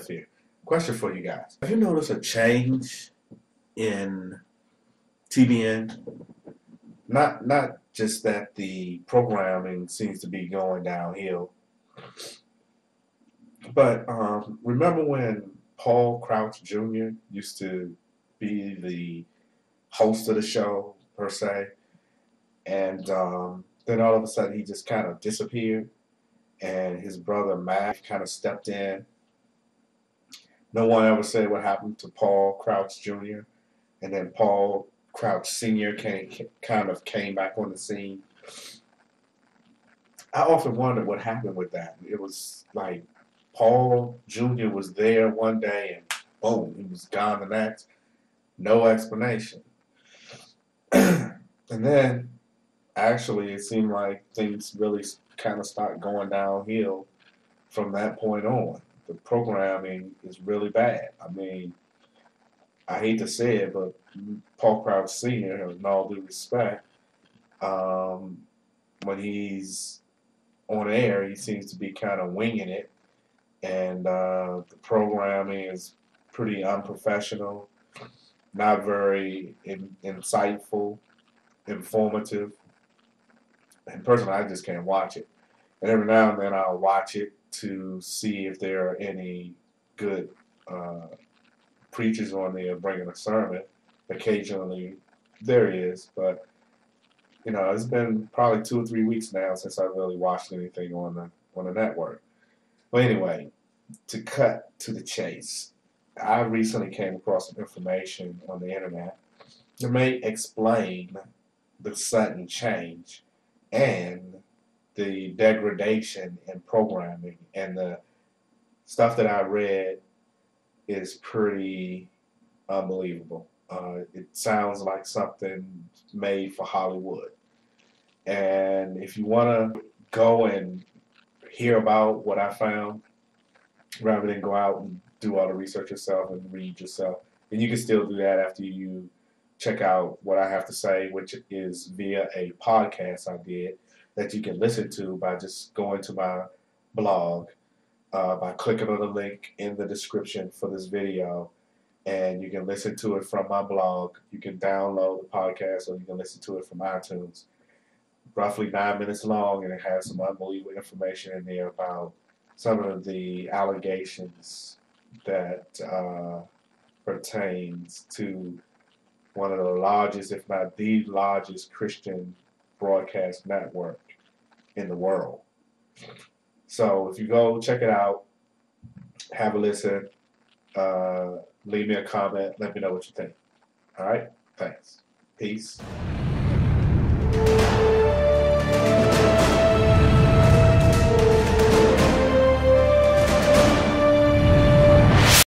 Scout here. Question for you guys. Have you noticed a change in TBN? Not just that the programming seems to be going downhill, but remember when Paul Crouch Jr. used to be the host of the show, per se, and then all of a sudden he just kind of disappeared, and his brother Matt kind of stepped in. No one ever said what happened to Paul Crouch Jr., and then Paul Crouch Sr. kind of came back on the scene. I often wondered what happened with that. It was like Paul Jr. was there one day and boom, he was gone the next. No explanation. And then, actually, it seemed like things really kind of start going downhill from that point on. The programming is really bad. I mean, I hate to say it, but Paul Crouch Sr., in all due respect, when he's on air, he seems to be kind of winging it, and the programming is pretty unprofessional, not very insightful, informative, and personally, I just can't watch it. And every now and then, I'll watch it to see if there are any good preachers on there bringing a sermon. Occasionally there is, but you know, it's been probably 2 or 3 weeks now since I really watched anything on the network. But anyway, to cut to the chase, I recently came across some information on the internet that may explain the sudden change and the degradation in programming, and the stuff that I read is pretty unbelievable. It sounds like something made for Hollywood. And if you want to go and hear about what I found, rather than go out and do all the research yourself and read yourself, and you can still do that after you check out what I have to say, which is via a podcast I did that you can listen to by just going to my blog, by clicking on the link in the description for this video. And you can listen to it from my blog. You can download the podcast, or you can listen to it from iTunes. Roughly 9 minutes long, and it has some unbelievable information in there about some of the allegations that pertains to one of the largest, if not the largest, Christian broadcast network in the world. So if you go check it out, have a listen. Leave me a comment. Let me know what you think. All right? Thanks. Peace.